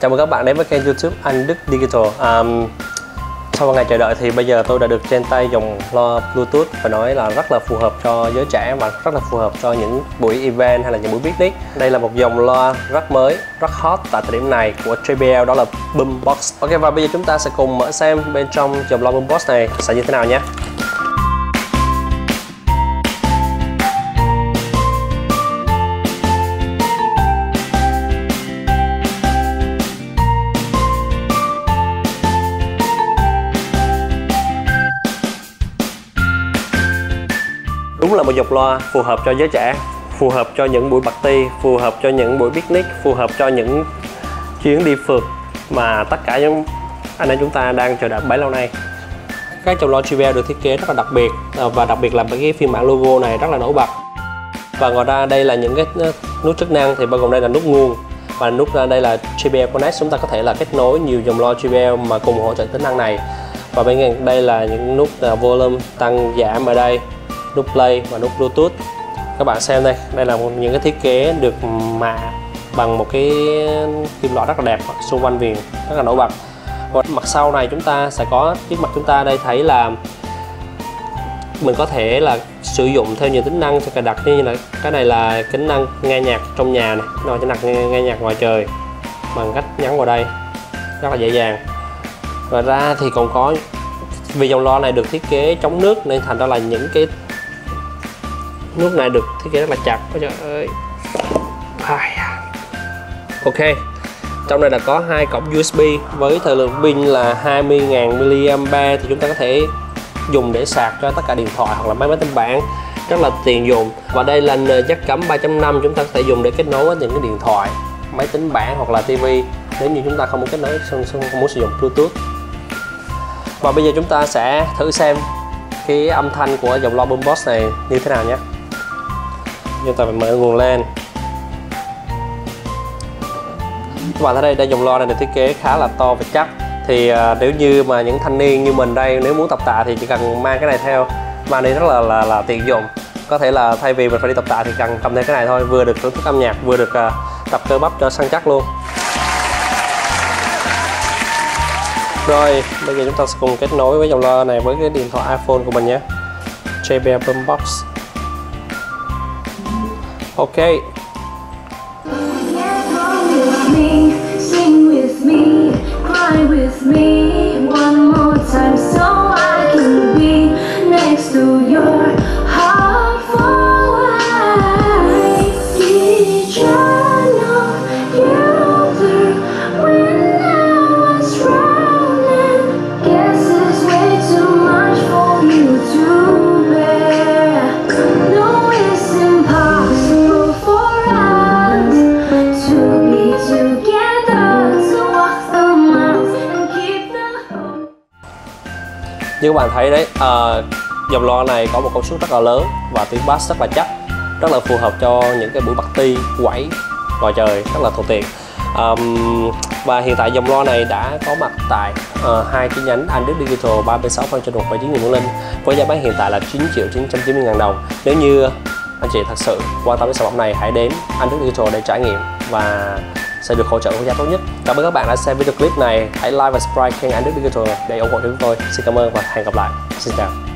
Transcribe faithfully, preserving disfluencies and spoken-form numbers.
Chào mừng các bạn đến với kênh YouTube Anh Đức Digital. um, Sau một ngày chờ đợi thì bây giờ tôi đã được trên tay dòng loa Bluetooth, phải nói là rất là phù hợp cho giới trẻ và rất là phù hợp cho những buổi event hay là những buổi picnic. Đây là một dòng loa rất mới, rất hot tại thời điểm này của J B L, đó là Boombox. Ok, và bây giờ chúng ta sẽ cùng mở xem bên trong dòng loa Boombox này sẽ như thế nào nhé. Đúng là một dòng loa phù hợp cho giới trẻ, phù hợp cho những buổi party, phù hợp cho những buổi picnic, phù hợp cho những chuyến đi phượt mà tất cả những anh em chúng ta đang chờ đợi bấy lâu nay. Các dòng loa J B L được thiết kế rất là đặc biệt, và đặc biệt là cái phiên bản logo này rất là nổi bật. Và ngoài ra đây là những cái nút chức năng, thì bao gồm đây là nút nguồn và nút đây là J B L Connect, chúng ta có thể là kết nối nhiều dòng loa J B L mà cùng hỗ trợ tính năng này. Và bên cạnh đây là những nút volume tăng giảm ở đây, nút play và nút Bluetooth. Các bạn xem đây, đây là những cái thiết kế được mạ bằng một cái kim loại rất là đẹp, xung quanh viền rất là nổi bật. Và mặt sau này chúng ta sẽ có trước mặt chúng ta đây thấy là mình có thể là sử dụng thêm nhiều tính năng cho cài đặt, như là cái này là tính năng nghe nhạc trong nhà này, rồi tính năng nghe, nghe nhạc ngoài trời bằng cách nhấn vào đây rất là dễ dàng. Và ra thì còn có, vì dòng loa này được thiết kế chống nước nên thành ra là những cái nước này được thiết kế rất là chặt. Ôi trời ơi. Ok, trong này là có hai cổng U S B với thời lượng pin là hai mươi nghìn mAh, thì chúng ta có thể dùng để sạc cho tất cả điện thoại hoặc là máy máy tính bảng, rất là tiện dụng. Và đây là jack cắm ba chấm năm, chúng ta có thể dùng để kết nối với những cái điện thoại, máy tính bảng hoặc là tivi nếu như chúng ta không muốn kết nối, không muốn sử dụng Bluetooth. Và bây giờ chúng ta sẽ thử xem cái âm thanh của dòng loa Boombox này như thế nào nhé. Chúng ta phải mở nguồn lên. Các bạn thấy đây, đây dòng loa này được thiết kế khá là to và chắc. Thì à, nếu như mà những thanh niên như mình đây, nếu muốn tập tạ thì chỉ cần mang cái này theo, mang đi rất là là, là tiện dụng. Có thể là thay vì mình phải đi tập tạ thì cần cầm theo cái này thôi, vừa được thưởng thức âm nhạc, vừa được à, tập cơ bắp cho săn chắc luôn. Rồi, bây giờ chúng ta sẽ cùng kết nối với dòng loa này với cái điện thoại iPhone của mình nhé, J B L Boombox. Ok. Như các bạn thấy đấy, à, dòng loa này có một công suất rất là lớn và tiếng bass rất là chắc, rất là phù hợp cho những cái buổi party quẩy ngoài trời, rất là thuận tiện. à, Và hiện tại dòng loa này đã có mặt tại hai à, chi nhánh Anh Đức Digital ba mươi sáu Phan Châu Đục và Nguyễn Hữu Linh, với giá bán hiện tại là chín triệu chín trăm chín mươi ngàn đồng. Nếu như anh chị thật sự quan tâm đến sản phẩm này, hãy đến Anh Đức Digital để trải nghiệm và sẽ được hỗ trợ với giá tốt nhất. Cảm ơn các bạn đã xem video clip này. Hãy like và subscribe kênh Anh Đức Digital để ủng hộ chúng tôi. Xin cảm ơn và hẹn gặp lại. Xin chào.